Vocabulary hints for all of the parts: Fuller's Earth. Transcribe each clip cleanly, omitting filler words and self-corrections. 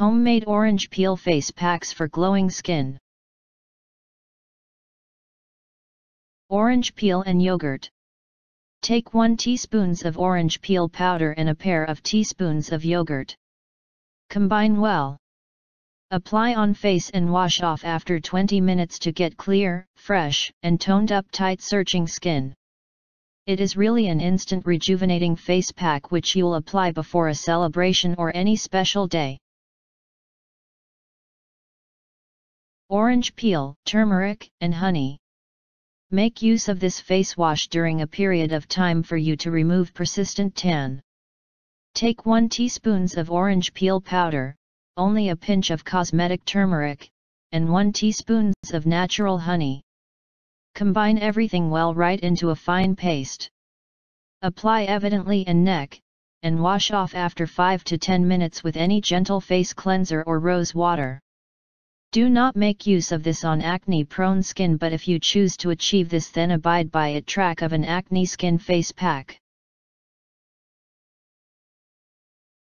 Homemade orange peel face packs for glowing skin. Orange peel and yogurt. Take 1 teaspoon of orange peel powder and a pair of teaspoons of yogurt. Combine well. Apply on face and wash off after 20 minutes to get clear, fresh, and toned up tight searching skin. It is really an instant rejuvenating face pack which you'll apply before a celebration or any special day. Orange peel, turmeric, and honey. Make use of this face wash during a period of time for you to remove persistent tan. Take 1 teaspoon of orange peel powder, only a pinch of cosmetic turmeric, and 1 teaspoon of natural honey. Combine everything well right into a fine paste. Apply evidently and neck, and wash off after 5 to 10 minutes with any gentle face cleanser or rose water. Do not make use of this on acne-prone skin, but if you choose to achieve this then abide by it track of an acne skin face pack.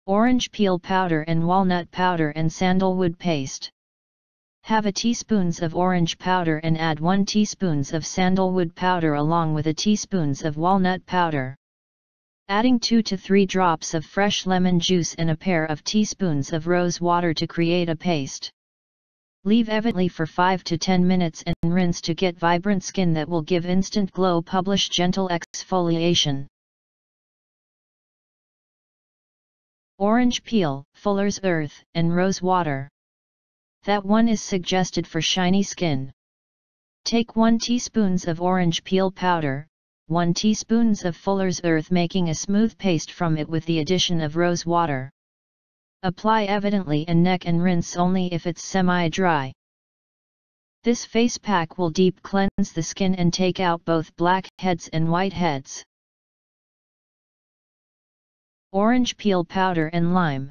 Orange peel powder and walnut powder and sandalwood paste. Have a teaspoon of orange powder and add 1 teaspoon of sandalwood powder along with a teaspoon of walnut powder. Adding 2 to 3 drops of fresh lemon juice and a pair of teaspoons of rose water to create a paste. Leave evidently for 5 to 10 minutes and rinse to get vibrant skin that will give instant glow. Publish gentle exfoliation. Orange peel, Fuller's Earth, and rose water. That one is suggested for shiny skin. Take 1 teaspoon of orange peel powder, 1 teaspoon of Fuller's Earth, making a smooth paste from it with the addition of rose water. Apply evidently and neck and rinse only if it's semi-dry. This face pack will deep cleanse the skin and take out both black heads and white heads. Orange peel powder and lime.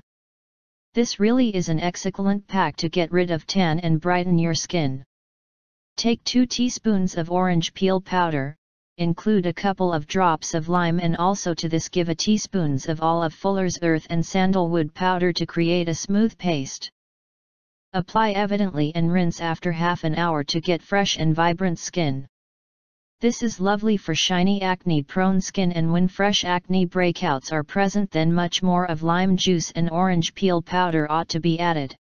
This really is an excellent pack to get rid of tan and brighten your skin. Take 2 teaspoons of orange peel powder, include a couple of drops of lime, and also to this give a teaspoon of all of Fuller's Earth and sandalwood powder to create a smooth paste. Apply evidently and rinse after half an hour to get fresh and vibrant skin. This is lovely for shiny acne-prone skin, and when fresh acne breakouts are present then much more of lime juice and orange peel powder ought to be added.